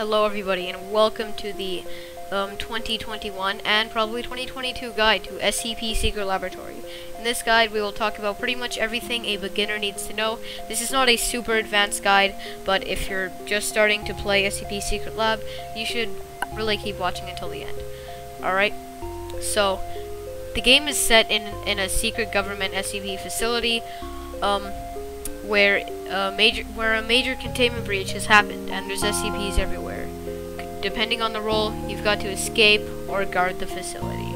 Hello everybody and welcome to the 2021 and probably 2022 guide to SCP Secret Laboratory. In this guide we will talk about pretty much everything a beginner needs to know. This is not a super advanced guide, but if you're just starting to play SCP Secret Lab, you should really keep watching until the end. Alright, so the game is set in a secret government SCP facility where a major containment breach has happened, and there's SCPs everywhere. Depending on the role, you've got to escape or guard the facility.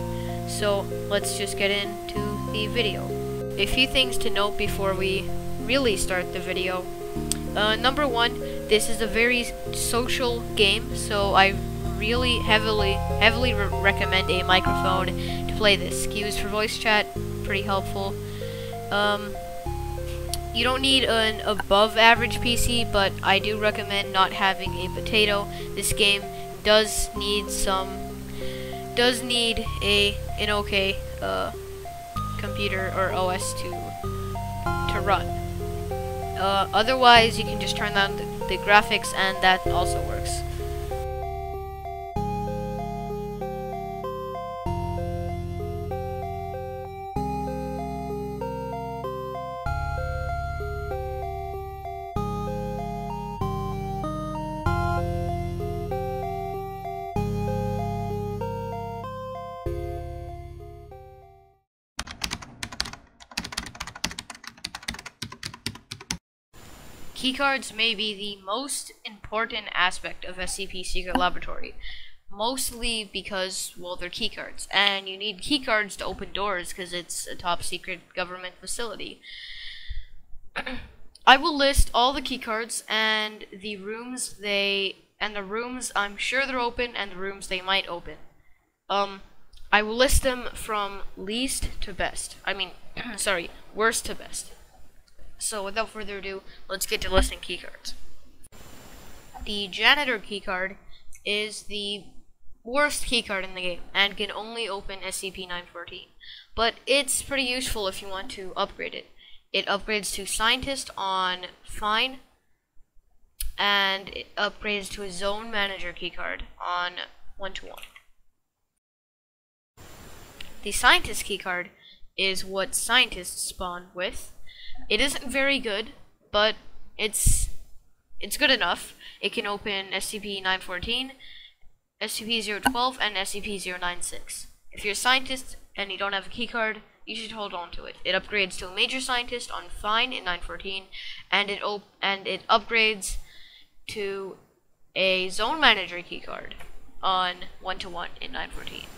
So let's just get into the video. A few things to note before we really start the video. Number one, this is a very social game, so I really heavily recommend a microphone to play this. Cues for voice chat, pretty helpful. You don't need an above-average PC, but I do recommend not having a potato. This game does need an okay computer or OS to run. Otherwise, you can just turn down the graphics, and that also works. Keycards may be the most important aspect of SCP Secret Laboratory, mostly because, well, they're keycards, and you need keycards to open doors because it's a top secret government facility. I will list all the keycards and the rooms I'm sure they're open and the rooms they might open. I will list them from least to best. I mean, sorry, worst to best. So without further ado, let's get to listing keycards. The janitor keycard is the worst keycard in the game and can only open SCP-914, but it's pretty useful if you want to upgrade it. It upgrades to scientist on fine, and it upgrades to a zone manager keycard on 1-to-1. The scientist keycard is what scientists spawn with. It isn't very good, but it's good enough. It can open SCP-914, SCP-012, and SCP-096. If you're a scientist and you don't have a keycard, you should hold on to it. It upgrades to a major scientist on fine in 914, and it upgrades to a zone manager keycard on 1-to-1 in 914.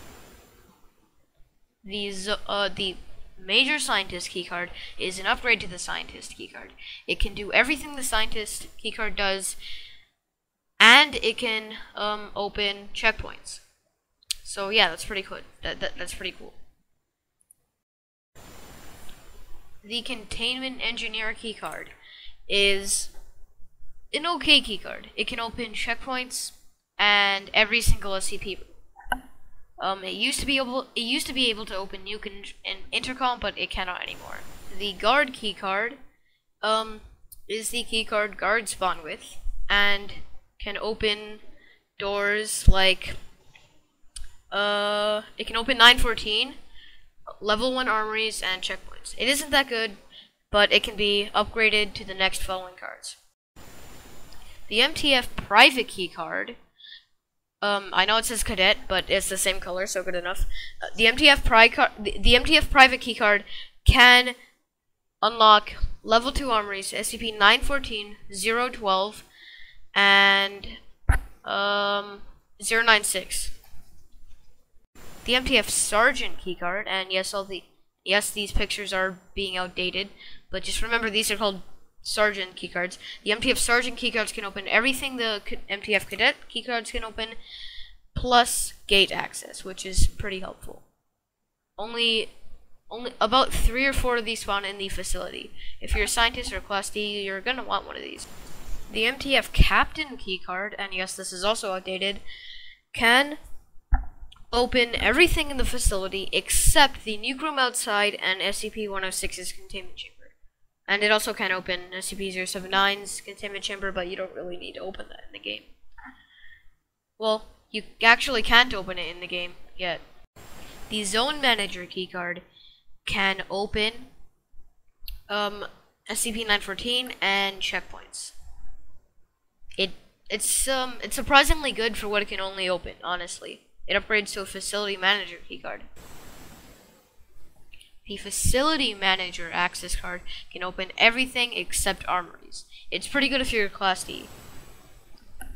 The major scientist keycard is an upgrade to the scientist keycard. It can do everything the scientist keycard does, and it can open checkpoints. So yeah, that's pretty cool. That's pretty cool. The containment engineer keycard is an okay keycard. It can open checkpoints and every single SCP. It used to be able to open nuke and intercom, but it cannot anymore. The guard keycard is the keycard guards spawn with, and can open doors like it can open 914, level 1 armories, and checkpoints. It isn't that good, but it can be upgraded to the next following cards. The MTF private keycard. I know it says cadet, but it's the same color, so good enough. The MTF private keycard can unlock level 2 armories, SCP-914, 012, and 096. The MTF sergeant keycard, and yes, these pictures are being outdated, but just remember these are called sergeant keycards. The MTF sergeant keycards can open everything the MTF cadet keycards can open, plus gate access, which is pretty helpful. Only about 3 or 4 of these spawn in the facility. If you're a scientist or class D, you're gonna want one of these. The MTF captain keycard, and yes, this is also outdated, can open everything in the facility except the nuke room outside and SCP-106's containment chamber. And it also can open SCP-079's containment chamber, but you don't really need to open that in the game. Well, you actually can't open it in the game yet. The Zone Manager keycard can open SCP-914 and checkpoints. It's surprisingly good for what it can only open, honestly. It upgrades to a Facility Manager keycard. The Facility Manager access card can open everything except armories. It's pretty good if you're Class D.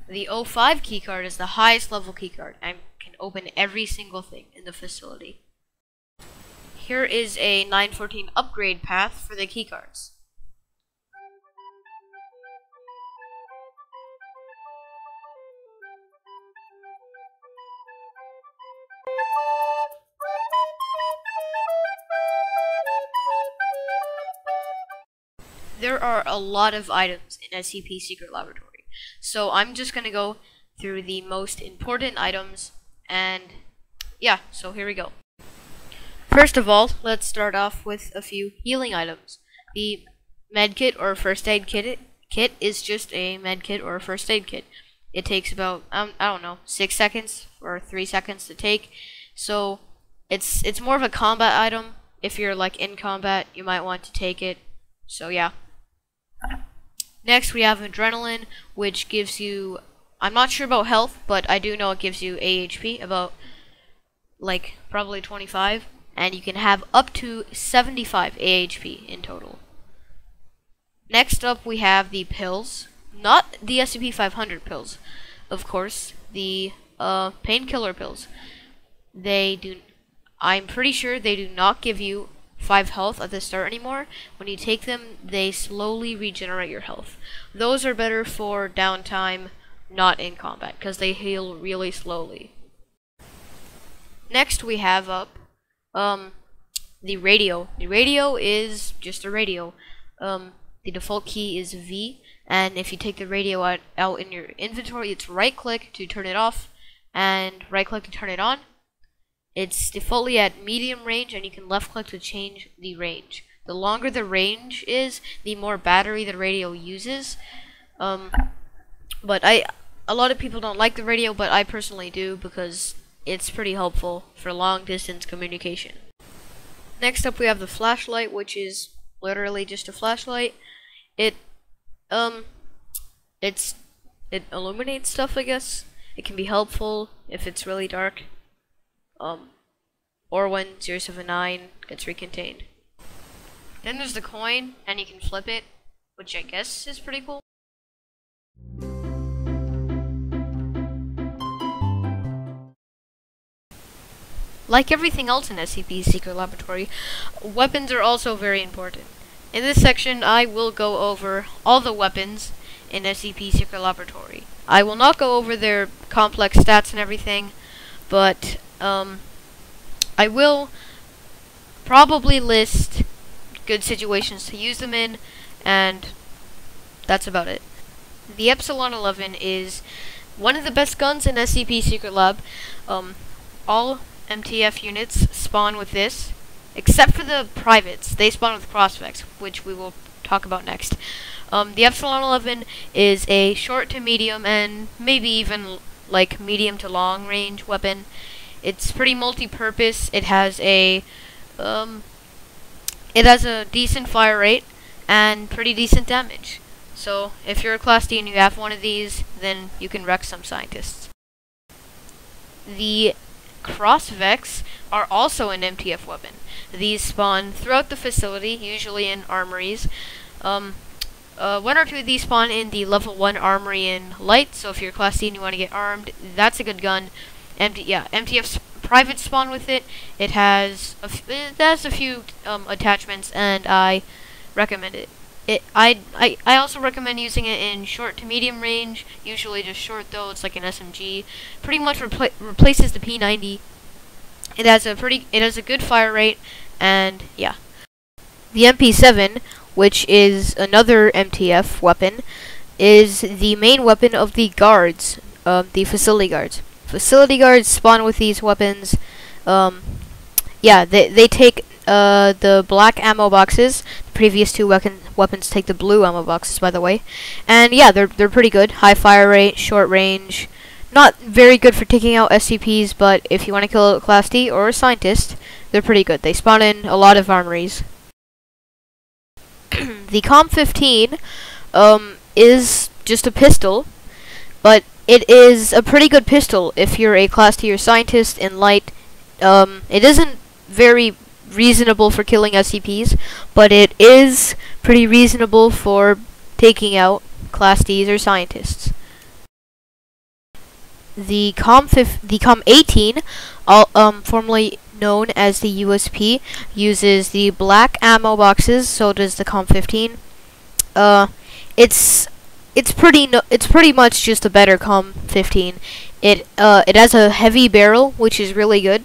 The O5 keycard is the highest level keycard and can open every single thing in the facility. Here is a 914 upgrade path for the keycards. There are a lot of items in SCP Secret Laboratory, so I'm just going to go through the most important items, and yeah, so here we go. First of all, let's start off with a few healing items. The medkit or first aid kit is just a medkit or first aid kit. It takes about, I don't know, 6 seconds or 3 seconds to take, so it's more of a combat item. If you're like in combat, you might want to take it, so yeah. Next, we have adrenaline, which gives you, I'm not sure about health, but I do know it gives you AHP, about like probably 25, and you can have up to 75 AHP in total. Next up, we have the pills, not the SCP-500 pills, of course, the painkiller pills. They do, I'm pretty sure they do not give you 5 health at the start anymore. When you take them, they slowly regenerate your health. Those are better for downtime, not in combat, because they heal really slowly. Next, we have up the radio. The radio is just a radio. The default key is V, and if you take the radio out in your inventory, it's right click to turn it off and right click to turn it on. It's defaultly at medium range, and you can left click to change the range. The longer the range is, the more battery the radio uses. But a lot of people don't like the radio, but I personally do, because it's pretty helpful for long distance communication. Next up, we have the flashlight, which is literally just a flashlight. It illuminates stuff, I guess. It can be helpful if it's really dark. Or when 079 gets recontained. Then there's the coin, and you can flip it, which I guess is pretty cool. Like everything else in SCP Secret Laboratory, weapons are also very important. In this section, I will go over all the weapons in SCP Secret Laboratory. I will not go over their complex stats and everything, but I will probably list good situations to use them in, and that's about it. The Epsilon-11 is one of the best guns in SCP Secret Lab. All MTF units spawn with this, except for the privates. They spawn with Crossvecs, which we will talk about next. The Epsilon-11 is a short to medium, and maybe even like medium to long range weapon. It's pretty multi-purpose. It has a decent fire rate and pretty decent damage. So if you're a Class D and you have one of these, then you can wreck some scientists. The Crossvecs are also an MTF weapon. These spawn throughout the facility, usually in armories. One or two of these spawn in the level 1 armory in light, so if you're Class D and you want to get armed, that's a good gun. MTF's private spawn with it. It has a few attachments, and I recommend it. I also recommend using it in short to medium range, usually just short though. It's like an SMG. Pretty much replaces the P90. It has a good fire rate, and yeah. The MP7, which is another MTF weapon, is the main weapon of the guards, the facility guards. Facility guards spawn with these weapons. Yeah, they take the black ammo boxes. The previous two weapons take the blue ammo boxes, by the way. And yeah, they're pretty good. High fire rate, short range, Not very good for taking out SCPs, but if you want to kill a Class D or a scientist, they're pretty good. They spawn in a lot of armories. The Com-15 is just a pistol, but it is a pretty good pistol if you're a Class D or scientist in light. It isn't very reasonable for killing SCPs, but it is pretty reasonable for taking out Class Ds or scientists. The Com-18, formerly known as the USP, uses the black ammo boxes. So does the Com-15. It's pretty much just a better Com-15. It has a heavy barrel, which is really good.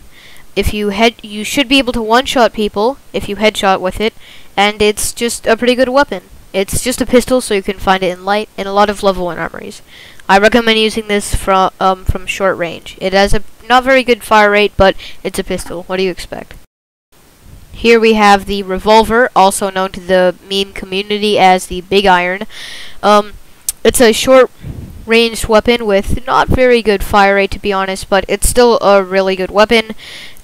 If you you should be able to one-shot people if you headshot with it, and it's just a pretty good weapon. It's just a pistol, so you can find it in light in a lot of level 1 armories. I recommend using this from short range. It has a not very good fire rate, but it's a pistol. What do you expect? Here we have the revolver, also known to the meme community as the Big Iron. It's a short-range weapon with not very good fire rate, to be honest, but it's still a really good weapon.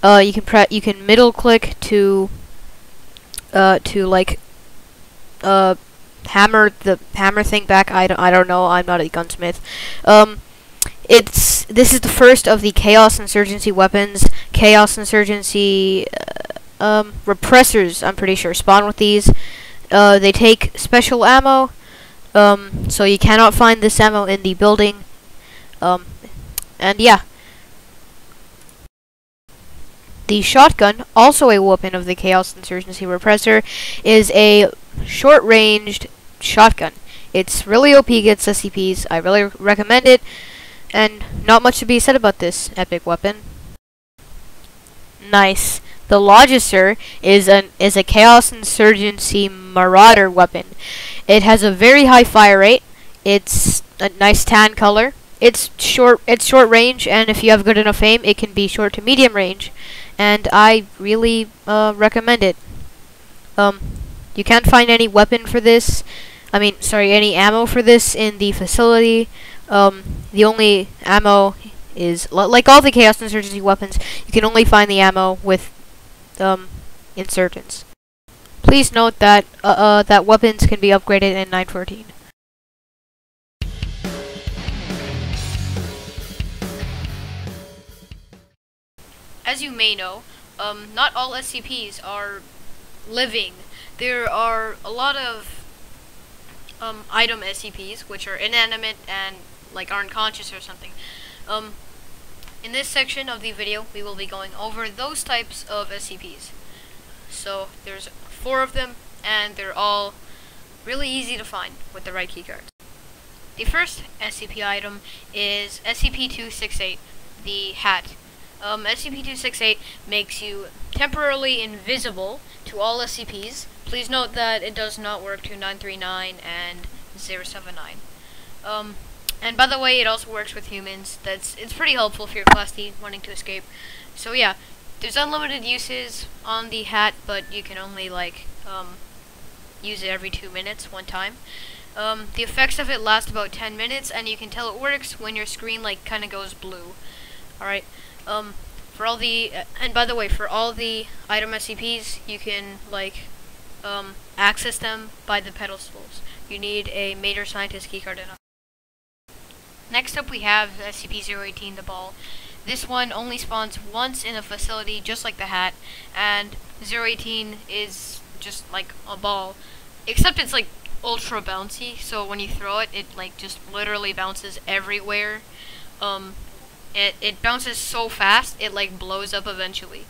You can middle click to hammer thing back. I don't know, I'm not a gunsmith. This is the first of the Chaos Insurgency weapons. Chaos Insurgency repressors, I'm pretty sure, spawn with these. They take special ammo, so you cannot find this ammo in the building. And yeah. The shotgun, also a weapon of the Chaos Insurgency repressor, is a short-ranged shotgun. It's really OP against SCPs. I really recommend it, and not much to be said about this epic weapon. Nice. The Logicer is a Chaos Insurgency marauder weapon. It has a very high fire rate. It's a nice tan color. It's short range, and if you have good enough aim, it can be short to medium range, and I really recommend it. You can't find any weapon for this. I mean, sorry, any ammo for this in the facility. The only ammo is like all the Chaos Insurgency weapons. You can only find the ammo with insurgents. Please note that that weapons can be upgraded in 914. As you may know, not all SCPs are living. There are a lot of item SCPs, which are inanimate and like aren't conscious or something. In this section of the video, we will be going over those types of SCPs. So there's 4 of them, and they're all really easy to find with the right keycards. The first SCP item is SCP-268, the Hat. SCP-268 makes you temporarily invisible to all SCPs. Please note that it does not work to 939 and 079. And by the way, it also works with humans. It's pretty helpful if you're Class D wanting to escape. So yeah, there's unlimited uses on the Hat, but you can only use it every 2 minutes, one time. The effects of it last about 10 minutes, and you can tell it works when your screen kind of goes blue. All right. And by the way, for all the item SCPs, you can access them by the pedestals. You need a Major Scientist keycard enough. Next up, we have SCP-018, the Ball. This one only spawns once in a facility, just like the Hat, and 018 is just like a ball, except it's like ultra bouncy. So when you throw it, it just literally bounces everywhere. It bounces so fast, it blows up eventually.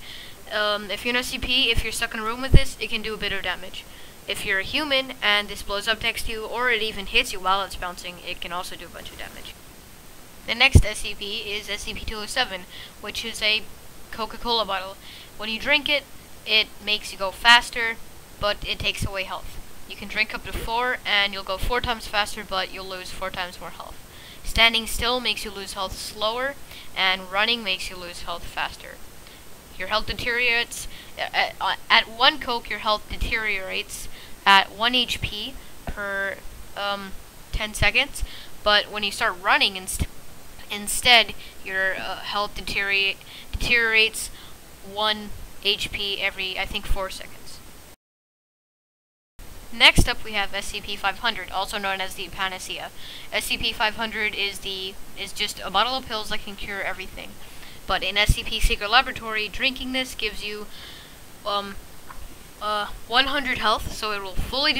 If you're an SCP, if you're stuck in a room with this, it can do a bit of damage. If you're a human and this blows up next to you, or it even hits you while it's bouncing, it can also do a bunch of damage. The next SCP is SCP-207, which is a Coca-Cola bottle. When you drink it, it makes you go faster, but it takes away health. You can drink up to 4, and you'll go 4 times faster, but you'll lose 4 times more health. Standing still makes you lose health slower, and running makes you lose health faster. Your health deteriorates. At 1 Coke, your health deteriorates at 1 HP per 10 seconds, but when you start running Instead, your health deteriorates 1 HP every, I think, 4 seconds. Next up, we have SCP-500, also known as the Panacea. SCP-500 is just a bottle of pills that can cure everything. But in SCP Secret Laboratory, drinking this gives you 100 health, so it will fully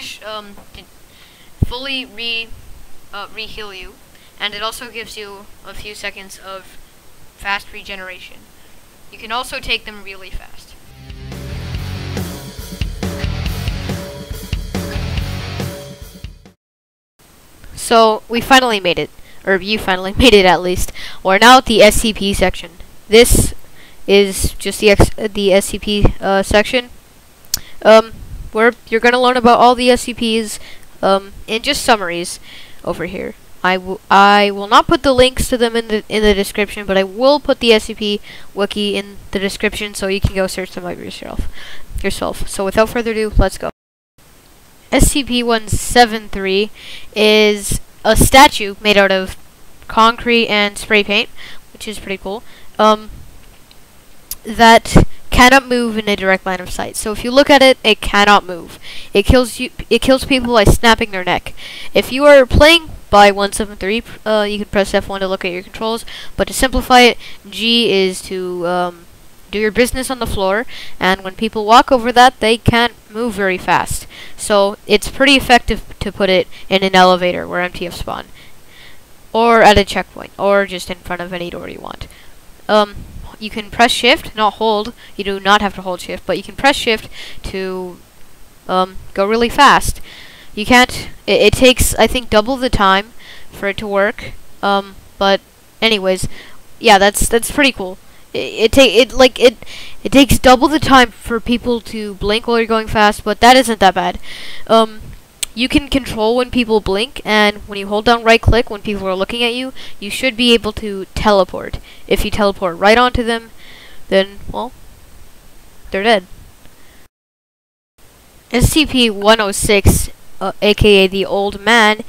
re-heal you, and it also gives you a few seconds of fast regeneration. You can also take them really fast. So we finally made it, or you finally made it at least. We're now at the SCP section. This is just the SCP section. Where you're gonna learn about all the SCPs, and just summaries over here. I will not put the links to them in the description, but I will put the SCP wiki in the description so you can go search them up yourself. So without further ado, let's go. SCP-173 is a statue made out of concrete and spray paint, which is pretty cool. That cannot move in a direct line of sight. So if you look at it, it cannot move. It kills you. It kills people by snapping their neck. If you are playing by 173, you can press F1 to look at your controls. But to simplify it, G is to do your business on the floor. And when people walk over that, they can't move very fast. So it's pretty effective to put it in an elevator where MTF spawn, or at a checkpoint, or just in front of any door you want. You can press shift, not hold. You do not have to hold shift, but you can press shift to go really fast. You can't, it takes, I think, double the time for it to work. But anyways, yeah, that's pretty cool. It takes double the time for people to blink while you're going fast, but that isn't that bad. You can control when people blink, and when you hold down right click when people are looking at you, you should be able to teleport. If you teleport right onto them, then, well, they're dead. SCP-106, aka the Old Man,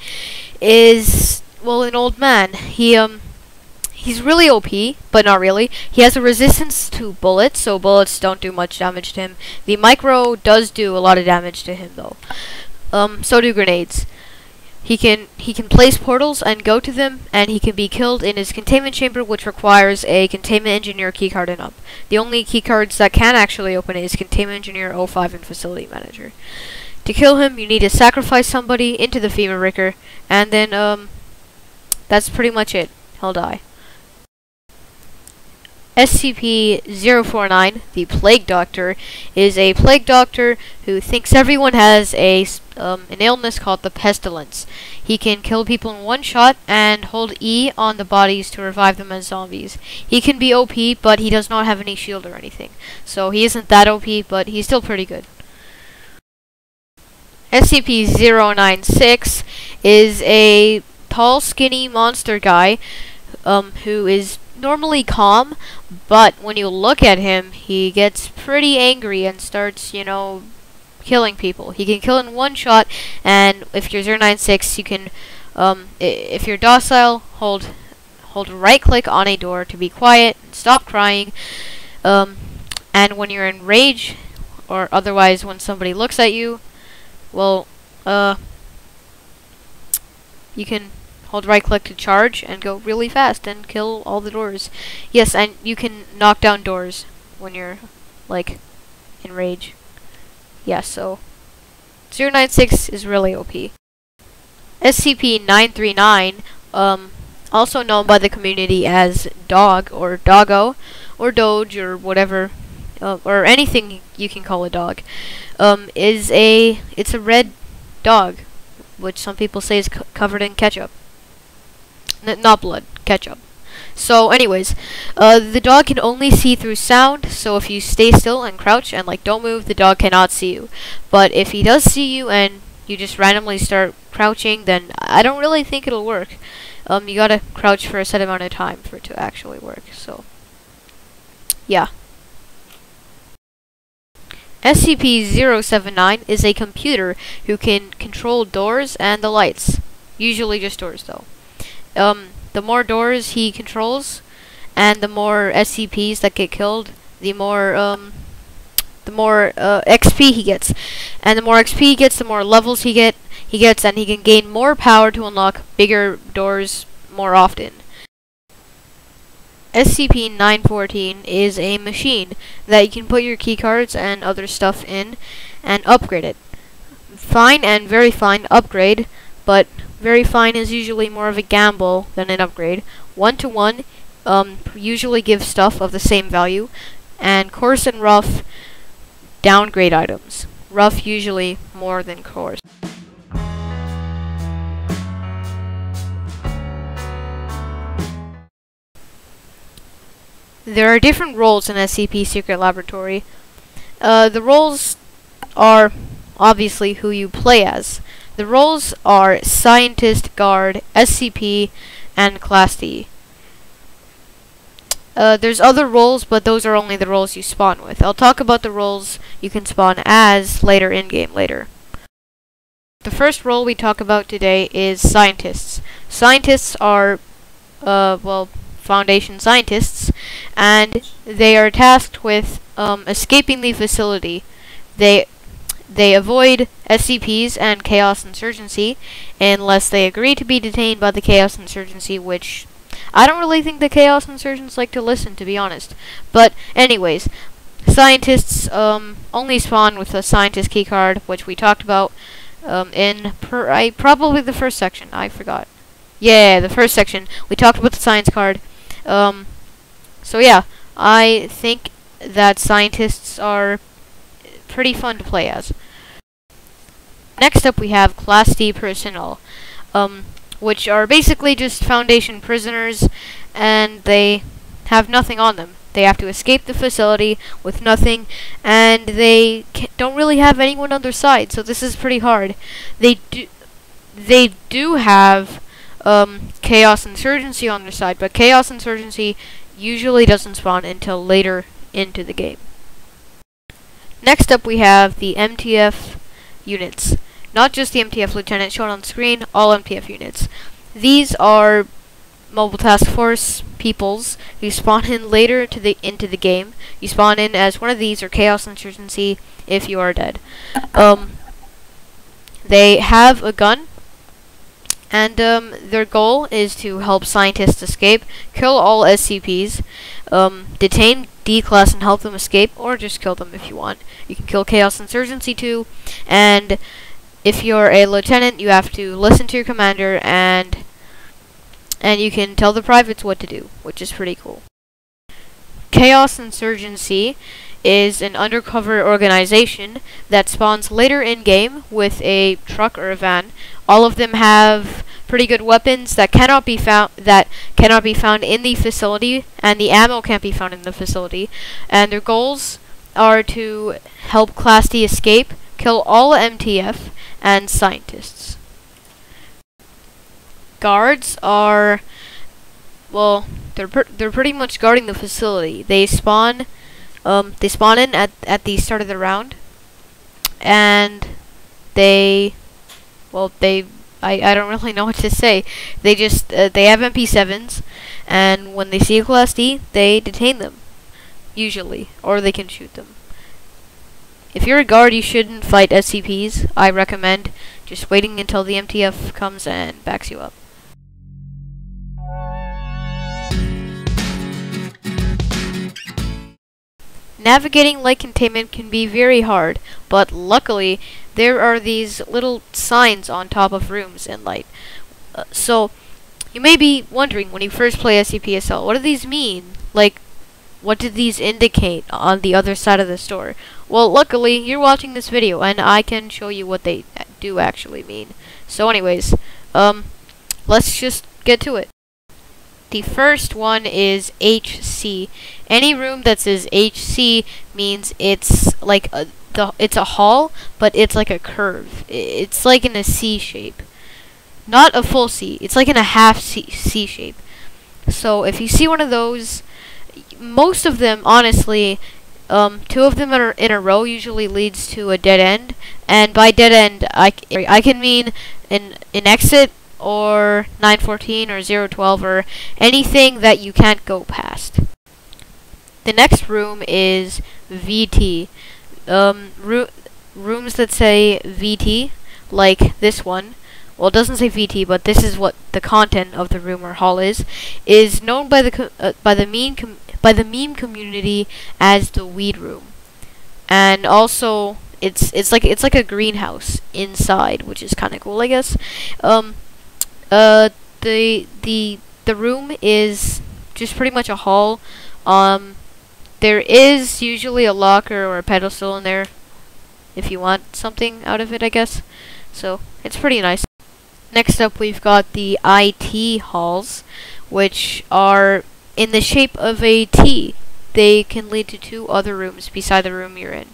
is, well, an old man. He's really OP, but not really. He has a resistance to bullets, so bullets don't do much damage to him. The micro does do a lot of damage to him, though. So do grenades. He can place portals and go to them, and he can be killed in his containment chamber, which requires a containment engineer keycard and up. The only keycards that can actually open it is containment engineer, 05, and facility manager. To kill him, you need to sacrifice somebody into the femur ricker, and then that's pretty much it. He'll die. SCP-049, the Plague Doctor, is a plague doctor who thinks everyone has an illness called the Pestilence. He can kill people in one shot and hold E on the bodies to revive them as zombies. He can be OP, but he does not have any shield or anything. So he isn't that OP, but he's still pretty good. SCP-096 is a tall, skinny monster guy who is normally calm, but when you look at him, he gets pretty angry and starts, you know, killing people. He can kill in one shot, and if you're 096, you can, if you're docile, hold right click on a door to be quiet and stop crying. And when you're in rage, or otherwise when somebody looks at you, well, you can hold right click to charge and go really fast and kill all the doors. Yes, and you can knock down doors when you're, like, in rage. Yeah, so 096 is really OP. SCP-939, also known by the community as Dog or Doggo or Doge or whatever, or anything you can call a dog, it's a red dog, which some people say is covered in ketchup. Not blood, ketchup. So anyways, the dog can only see through sound, so if you stay still and crouch and, like, don't move, the dog cannot see you. But if he does see you and you just randomly start crouching, then I don't really think it'll work. You gotta crouch for a set amount of time for it to actually work, so yeah. SCP-079 is a computer who can control doors and the lights. Usually just doors, though. The more doors he controls, and the more SCPs that get killed, the more XP he gets, and the more XP he gets, the more levels he gets, and he can gain more power to unlock bigger doors more often. SCP-914 is a machine that you can put your keycards and other stuff in and upgrade it. Fine and very fine upgrade, but very fine is usually more of a gamble than an upgrade. One-to-one usually gives stuff of the same value, and coarse and rough downgrade items. Rough usually more than coarse. There are different roles in SCP Secret Laboratory. The roles are obviously who you play as. The roles are Scientist, Guard, SCP, and Class D. There's other roles, but those are only the roles you spawn with. I'll talk about the roles you can spawn as later in-game later. The first role we talk about today is Scientists. Scientists are, Foundation scientists, and they are tasked with escaping the facility. They avoid SCPs and Chaos Insurgency unless they agree to be detained by the Chaos Insurgency, which I don't really think the Chaos Insurgents like to listen, to be honest. But anyways, scientists only spawn with a scientist keycard, which we talked about in probably the first section. I forgot. Yeah, the first section. We talked about the science card. So yeah, I think that scientists are pretty fun to play as. Next up we have Class D personnel, which are basically just Foundation prisoners, and they have nothing on them. They have to escape the facility with nothing, and they don't really have anyone on their side, so this is pretty hard. They do have Chaos Insurgency on their side, but Chaos Insurgency usually doesn't spawn until later into the game. Next up we have the MTF units. Not just the MTF lieutenant shown on screen, all MTF units. These are mobile task force peoples who spawn in later to the into the game. You spawn in as one of these or Chaos Insurgency if you are dead. They have a gun, and their goal is to help scientists escape, kill all SCPs, detain D-Class and help them escape, or just kill them if you want. You can kill Chaos Insurgency too, and if you're a lieutenant, you have to listen to your commander, and you can tell the privates what to do, which is pretty cool. Chaos Insurgency is an undercover organization that spawns later in-game with a truck or a van. All of them have pretty good weapons that cannot be found in the facility, and the ammo can't be found in the facility. And their goals are to help Class D escape, kill all MTF, and scientists. Guards are, well, they're pretty much guarding the facility. They spawn in at the start of the round, and I don't really know what to say. They just, they have MP7s, and when they see a Class D, they detain them, usually, or they can shoot them. If you're a guard, you shouldn't fight SCPs. I recommend just waiting until the MTF comes and backs you up. Navigating light containment can be very hard, but luckily there are these little signs on top of rooms in light. So you may be wondering when you first play SCP-SL, what do these mean? Like, what do these indicate on the other side of the store? Well, luckily you're watching this video and I can show you what they do actually mean. So anyways, let's just get to it. The first one is HC. Any room that says HC means it's like it's a hall, but it's like a curve. It's like in a C shape. Not a full C. It's like in a half C shape. So if you see one of those, most of them, honestly, two of them in a row usually leads to a dead end. And by dead end, I can mean an exit or 914 or 012 or anything that you can't go past. The next room is VT. Rooms that say VT, like this one, well, it doesn't say VT, but this is what the content of the room or hall is known by the meme community as the weed room. And also it's like a greenhouse inside, which is kind of cool, I guess. The room is just pretty much a hall. There is usually a locker or a pedestal in there if you want something out of it, I guess. So it's pretty nice. Next up, we've got the IT halls, which are in the shape of a T. They can lead to two other rooms besides the room you're in.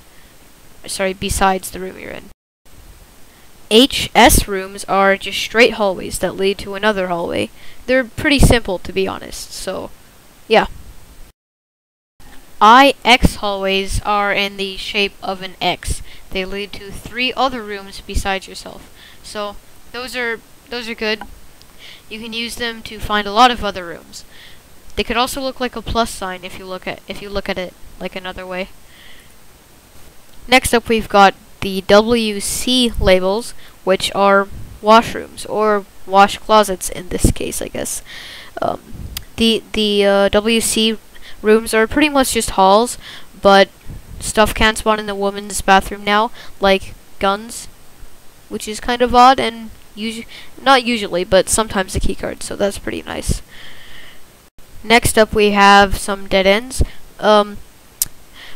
HS rooms are just straight hallways that lead to another hallway. They're pretty simple, to be honest, so yeah. IX hallways are in the shape of an X. They lead to three other rooms besides yourself. So those are good. You can use them to find a lot of other rooms. They could also look like a plus sign if you look at it like another way. Next up, we've got the WC labels, which are washrooms or wash closets in this case, I guess. The WC rooms are pretty much just halls, but stuff can spawn in the women's bathroom now, like guns, which is kind of odd, and not usually, but sometimes a keycard, so that's pretty nice. Next up, we have some dead ends.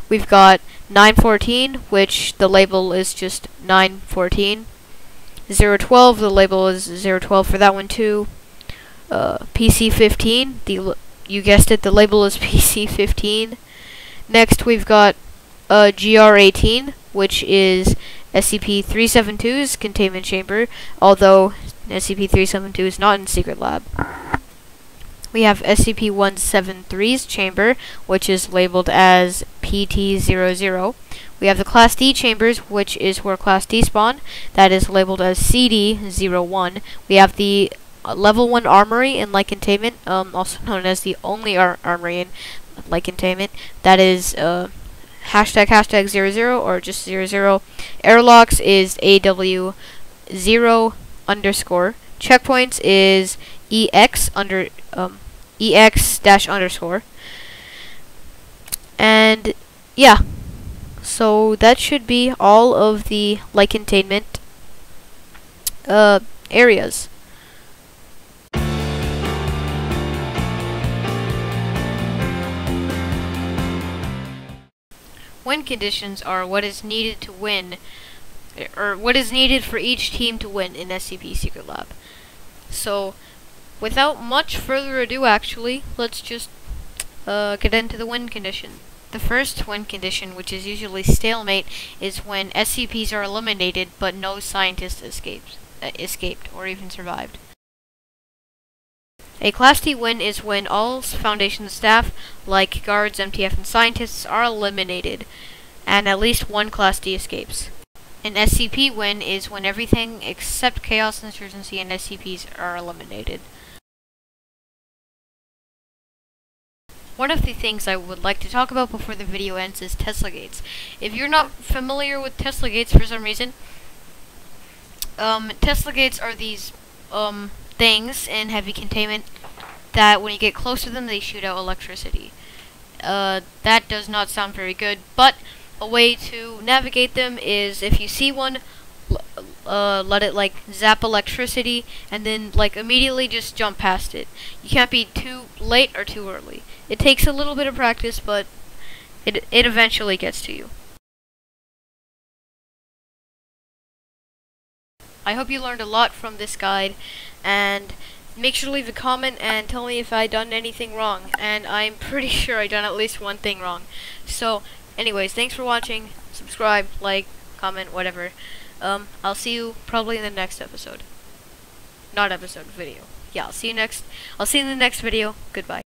We've got 914, which the label is just 914. 012, the label is 012 for that one too. PC-15, you guessed it, the label is PC-15. Next, we've got GR-18, which is SCP-372's containment chamber, although SCP-372 is not in Secret Lab. We have SCP-173's chamber, which is labeled as PT-00. We have the Class D chambers, which is where Class D spawn, that is labeled as CD-01. We have the Level 1 Armory in Light Containment, also known as the only Armory in Light Containment, that is #00 or just 00. Airlocks is AW0_. Checkpoints is EX_. And yeah, so that should be all of the Light Containment areas. Win conditions are what is needed to win, or what is needed for each team to win in SCP Secret Lab. So, without much further ado, actually, let's just get into the win condition. The first win condition, which is usually stalemate, is when SCPs are eliminated but no scientist escaped or even survived. A Class D win is when all Foundation staff, like guards, MTF, and scientists, are eliminated, and at least one Class D escapes. An SCP win is when everything except Chaos Insurgency and SCPs are eliminated. One of the things I would like to talk about before the video ends is Tesla gates. If you're not familiar with Tesla gates for some reason, Tesla gates are these things in heavy containment that when you get close to them they shoot out electricity. That does not sound very good, but a way to navigate them is if you see one, let it like zap electricity and then like immediately just jump past it. You can't be too late or too early. It takes a little bit of practice, but it eventually gets to you. I hope you learned a lot from this guide, and make sure to leave a comment and tell me if I done anything wrong, and I'm pretty sure I done at least one thing wrong. So anyways, thanks for watching, subscribe, like, comment, whatever. I'll see you probably in the next episode. Not episode, video. Yeah, I'll see you in the next video. Goodbye.